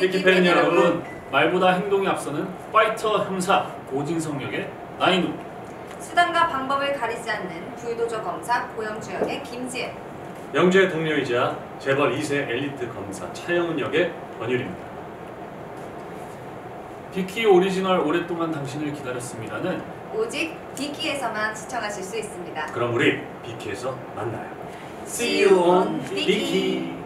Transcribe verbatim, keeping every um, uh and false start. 비키 팬 여러분, 말보다 행동이 앞서는 파이터 형사 고진성 역의 나인우, 수단과 방법을 가리지 않는 불도저 검사 고영주 역의 김지은, 영주의 동료이자 재벌 이 세 엘리트 검사 차영훈 역의 권율입니다. 비키 오리지널 오랫동안 당신을 기다렸습니다는 오직 비키에서만 시청하실 수 있습니다. 그럼 우리 비키에서 만나요. See you on 비키!